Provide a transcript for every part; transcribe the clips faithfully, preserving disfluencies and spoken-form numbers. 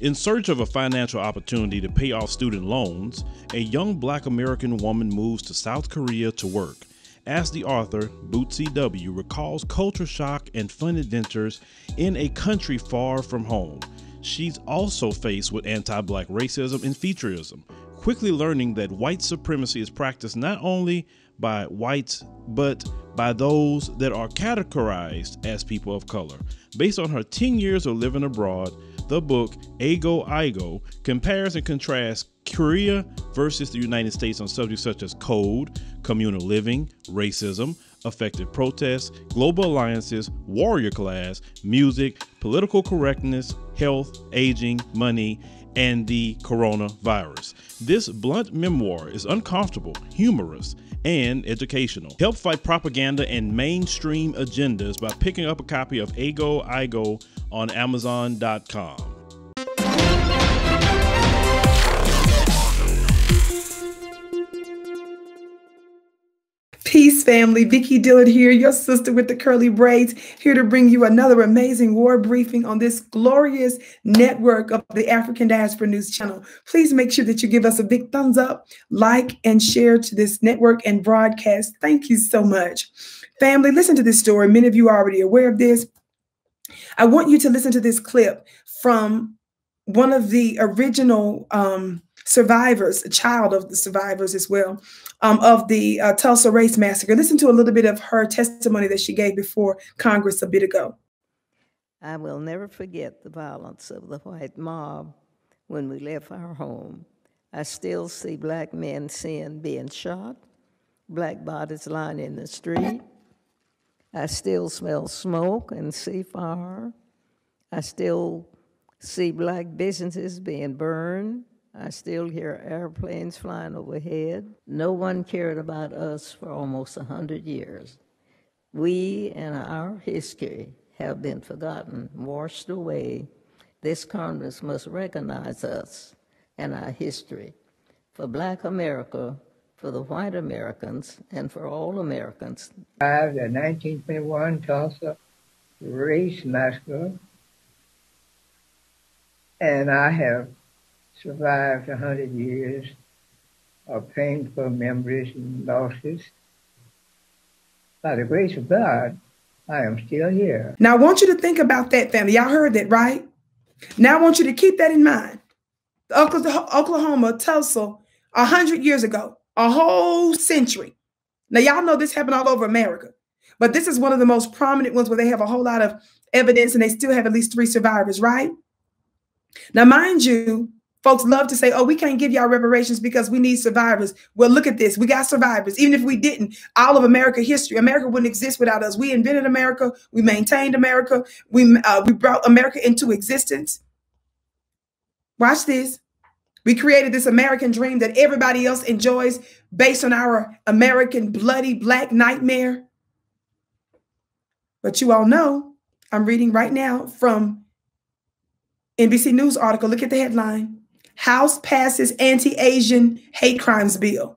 In search of a financial opportunity to pay off student loans, a young Black American woman moves to South Korea to work. As the author, Bootsie W recalls culture shock and fun adventures in a country far from home. She's also faced with anti-Black racism and featureism, quickly learning that white supremacy is practiced not only by whites, but by those that are categorized as people of color. Based on her ten years of living abroad, the book Ego Igo compares and contrasts Korea versus the United States on subjects such as code, communal living, racism, effective protests, global alliances, warrior class, music, political correctness, health, aging, money, and the coronavirus. This blunt memoir is uncomfortable, humorous, and educational. Help fight propaganda and mainstream agendas by picking up a copy of Ego Igo on Amazon dot com. Peace, family. Vicki Dillard here, your sister with the curly braids, here to bring you another amazing war briefing on this glorious network of the African Diaspora News Channel. Please make sure that you give us a big thumbs up, like, and share to this network and broadcast. Thank you so much. Family, listen to this story. Many of you are already aware of this. I want you to listen to this clip from one of the original um, survivors, a child of the survivors as well, um, of the uh, Tulsa Race Massacre. Listen to a little bit of her testimony that she gave before Congress a bit ago. I will never forget the violence of the white mob when we left our home. I still see Black men sin being shot, Black bodies lying in the street. I still smell smoke and see fire. I still see Black businesses being burned. I still hear airplanes flying overhead. No one cared about us for almost one hundred years. We and our history have been forgotten, washed away. This Congress must recognize us and our history. For Black America, for the white Americans, and for all Americans. The nineteen twenty-one Tulsa Race Massacre, and I have survived a hundred years of painful memories and losses. By the grace of God, I am still here. Now I want you to think about that, family. Y'all heard that, right? Now I want you to keep that in mind. Oklahoma, Tulsa, a hundred years ago, a whole century. Now y'all know this happened all over America, but this is one of the most prominent ones where they have a whole lot of evidence and they still have at least three survivors, right? Now, mind you, folks love to say, oh, we can't give y'all reparations because we need survivors. Well, look at this. We got survivors. Even if we didn't, all of America history, America wouldn't exist without us. We invented America. We maintained America. We, uh, we brought America into existence. Watch this. We created this American dream that everybody else enjoys based on our American bloody Black nightmare. But you all know, I'm reading right now from N B C News article. Look at the headline. House passes anti-Asian hate crimes bill.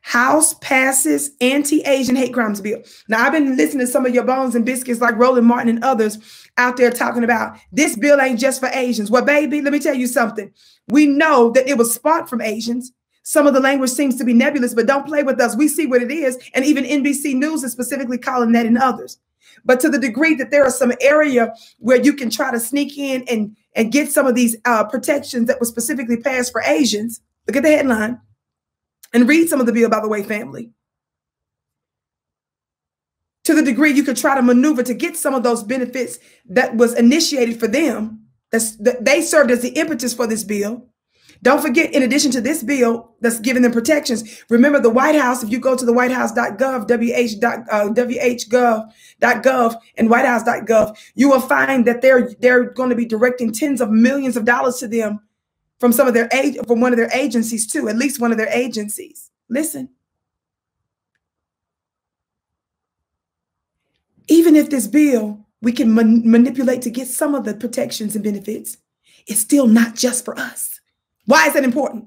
House passes anti-Asian hate crimes bill. Now, I've been listening to some of your bones and biscuits like Roland Martin and others out there talking about this bill ain't just for Asians. Well, baby, let me tell you something. We know that it was sparked from Asians. Some of the language seems to be nebulous, but don't play with us. We see what it is. And even N B C News is specifically calling that and others. But to the degree that there are some area where you can try to sneak in and, and get some of these uh, protections that were specifically passed for Asians, look at the headline and read some of the bill, by the way, family. To the degree you could try to maneuver to get some of those benefits that was initiated for them, that's, that they served as the impetus for this bill. Don't forget, in addition to this bill that's giving them protections, remember the White House, if you go to the whitehouse dot gov, W H dot gov, and whitehouse dot gov, you will find that they're, they're going to be directing tens of millions of dollars to them from some of their age, from one of their agencies too, at least one of their agencies. Listen. Even if this bill, we can man- manipulate to get some of the protections and benefits, it's still not just for us. Why is that important?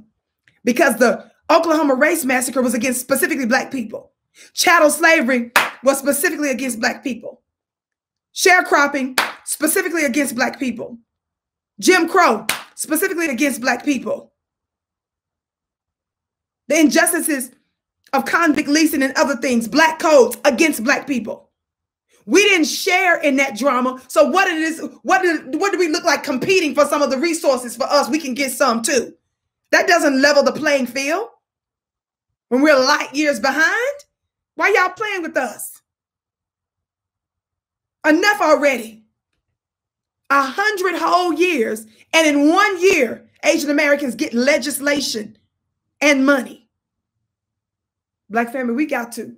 Because the Oklahoma Race Massacre was against specifically Black people. Chattel slavery was specifically against Black people. Sharecropping, specifically against Black people. Jim Crow, specifically against Black people. The injustices of convict leasing and other things, Black codes against Black people. We didn't share in that drama. So what it is, what do, what do we look like competing for some of the resources for us? We can get some too. That doesn't level the playing field. When we're light years behind, why y'all playing with us? Enough already. A hundred whole years, and in one year, Asian Americans get legislation and money. Black family, we got to.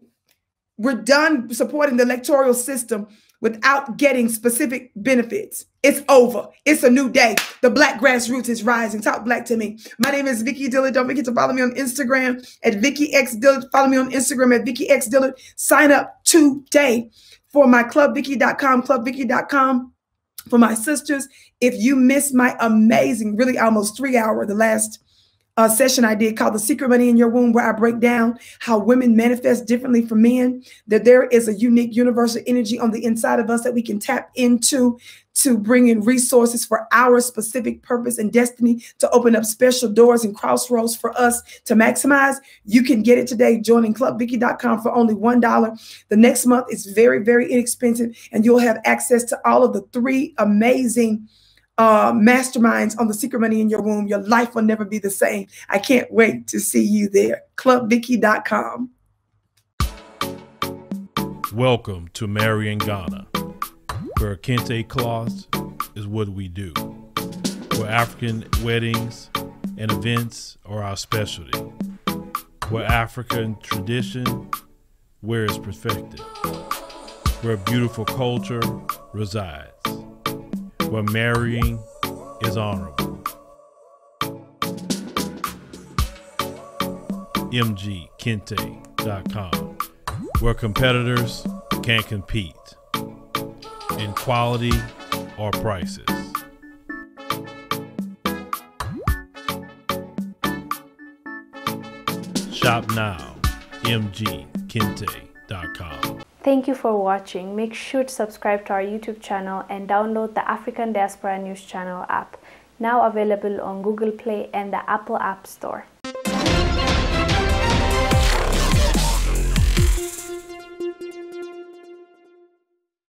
We're done supporting the electoral system without getting specific benefits. It's over. It's a new day. The Black grassroots is rising. Talk Black to me. My name is Vicki Dillard. Don't forget to follow me on Instagram at Vicki X Dillard. Follow me on Instagram at Vicki X Dillard. Sign up today for my Club Vicki dot com, Club Vicki dot com for my sisters. If you missed my amazing, really almost three hour, the last A session I did called The Secret Money in Your Womb, where I break down how women manifest differently from men, that there is a unique universal energy on the inside of us that we can tap into to bring in resources for our specific purpose and destiny, to open up special doors and crossroads for us to maximize. You can get it today, joining Club Vicki dot com for only one dollar. The next month is very, very inexpensive, and you'll have access to all of the three amazing Uh, masterminds on The Secret Money in Your Womb. Your life will never be the same. I can't wait to see you there. Club Vicki dot com. Welcome to Marrying Ghana, where Kente cloth is what we do, where African weddings and events are our specialty, where African tradition, where it's perfected, where beautiful culture resides, where marrying is honorable. M G Kente dot com, where competitors can compete in quality or prices. Shop now, M G Kente dot com. Thank you for watching. Make sure to subscribe to our YouTube channel and download the African Diaspora News Channel app, now available on Google Play and the Apple App Store.